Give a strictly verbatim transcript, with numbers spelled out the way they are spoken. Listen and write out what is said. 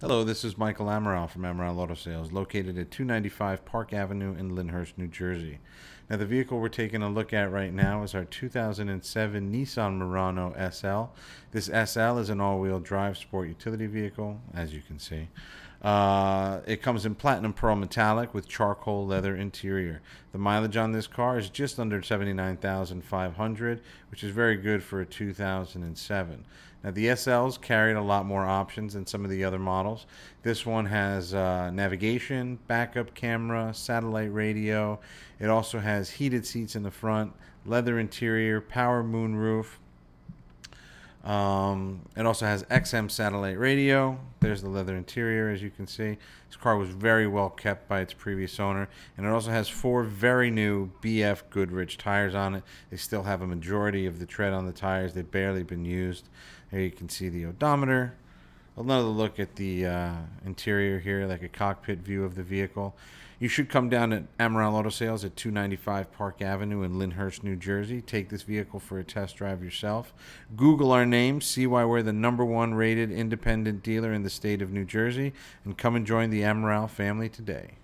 Hello, this is Michael Amaral from Amaral Auto Sales, located at two ninety-five Park Avenue in Lyndhurst, New Jersey. Now, the vehicle we're taking a look at right now is our two thousand seven Nissan Murano S L. This S L is an all-wheel drive sport utility vehicle, as you can see. Uh, it comes in platinum pearl metallic with charcoal leather interior. The mileage on this car is just under seventy-nine thousand five hundred, which is very good for a two thousand seven. Now, the S Ls carried a lot more options than some of the other models. This one has uh, navigation, backup camera, satellite radio. It also has heated seats in the front, leather interior, power moonroof. Um, it also has X M satellite radio. There's the leather interior, as you can see. This car was very well kept by its previous owner, and it also has four very new B F Goodrich tires on it. They still have a majority of the tread on the tires. They've barely been used. Here you can see the odometer. Another look at the uh, interior here, like a cockpit view of the vehicle. You should come down at Amaral Auto Sales at two ninety-five Park Avenue in Lyndhurst, New Jersey. Take this vehicle for a test drive yourself. Google our name, see why we're the number one rated independent dealer in the state of New Jersey, and come and join the Amaral family today.